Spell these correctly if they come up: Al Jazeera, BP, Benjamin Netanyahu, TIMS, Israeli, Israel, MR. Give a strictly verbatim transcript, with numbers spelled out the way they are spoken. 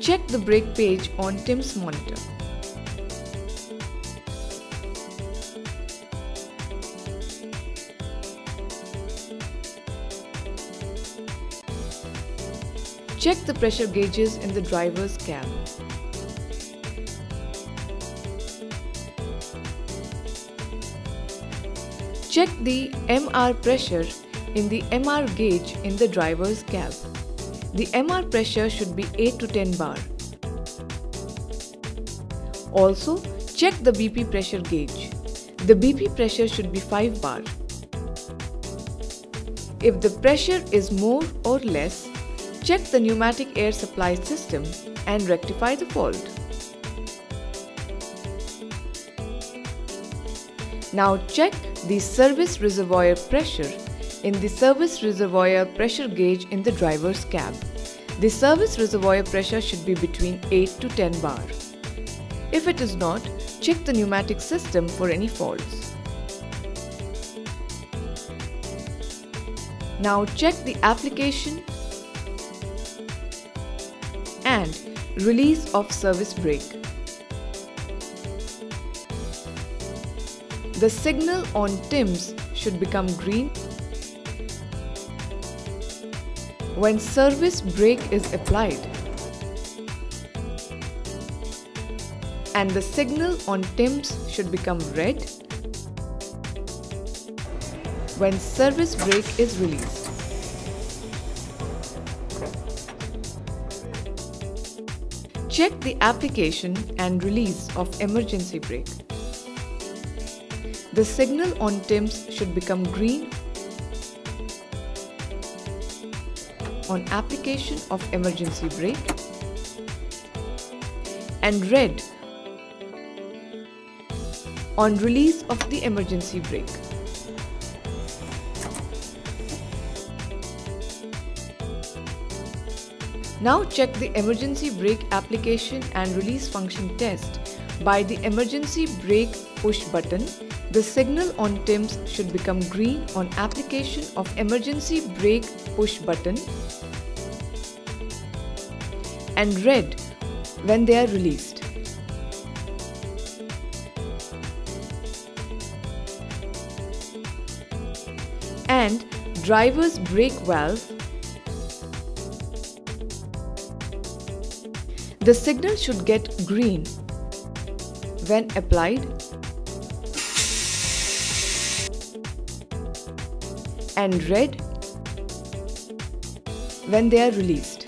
Check the break page on TIMS monitor. Check the pressure gauges in the driver's cab. Check the M R pressure in the M R gauge in the driver's cab. The M R pressure should be eight to ten bar. Also, check the B P pressure gauge. The B P pressure should be five bar. If the pressure is more or less, check the pneumatic air supply system and rectify the fault. Now check the service reservoir pressure in the service reservoir pressure gauge in the driver's cab. The service reservoir pressure should be between eight to ten bar. If it is not, check the pneumatic system for any faults. Now check the application and release of service brake. The signal on TIMS should become green when service brake is applied, and the signal on TIMS should become red when service brake is released. Check the application and release of emergency brake. The signal on TIMS should become green on application of emergency brake and red on release of the emergency brake. Now check the emergency brake application and release function test. By the emergency brake push button, the signal on TIMS should become green on application of emergency brake push button and red when they are released. And driver's brake valve, the signal should get green when applied and red when they are released.